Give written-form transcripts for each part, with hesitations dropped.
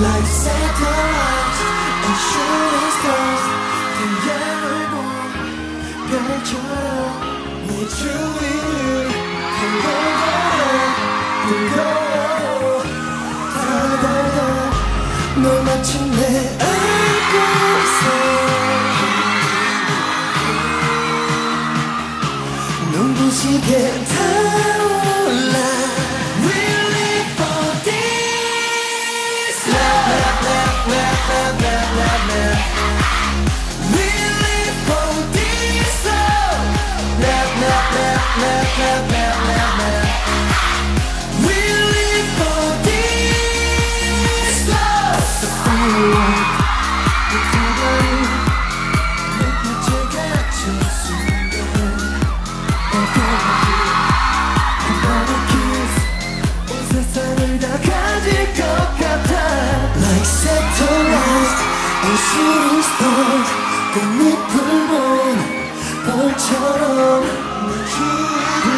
Life's satellites and shooting stars. The everyone 별처럼 내 주위를 불러와요. 다가와 널 마침내 알고 있어. 눈부시게 타올라. Like satellites and shooting stars, 꽃잎을 본 별처럼 내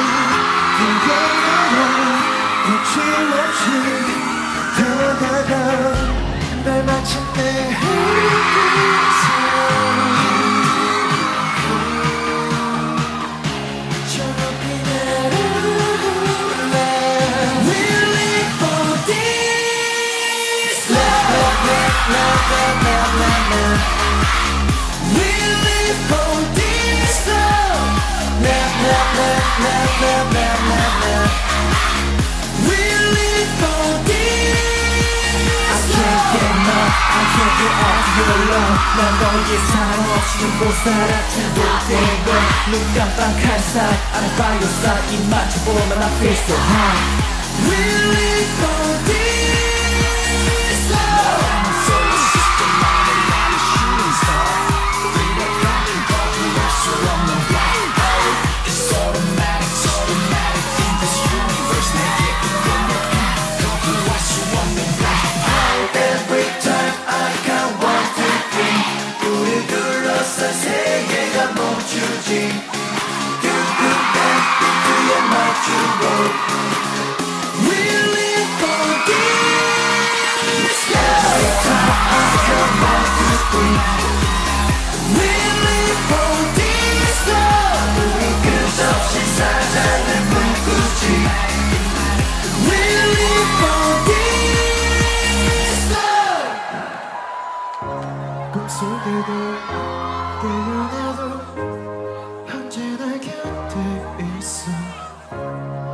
주위를 휘감아요. 거침없이 다가가 날 마침내 난 너의 사랑 없이 못 살아도 되고 눈 깜빡할 사이 I'm by your side. 입 맞춰보면 I feel so high. We live for this love. I'm so insistent on it like a shooting star. 생각하는 거부할 수 없는 black hole. It's automatic, it's automatic in this universe. 내게 이끌려가 거부할 수 없는 black hole. Every time I count 1, 2, 3 우릴 둘러싼 세계가 멈추지. 뚜뚜댄 뚜뚜에 맞추고 We live for this love. Every time I count 1, 2, 3 We live for this love. 우리 끝없이 사랑을 꿈꾸지. We live for this love. 꿈속에도 깨어나도 언제나 곁에 있어.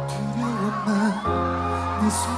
두려워 마 내 손.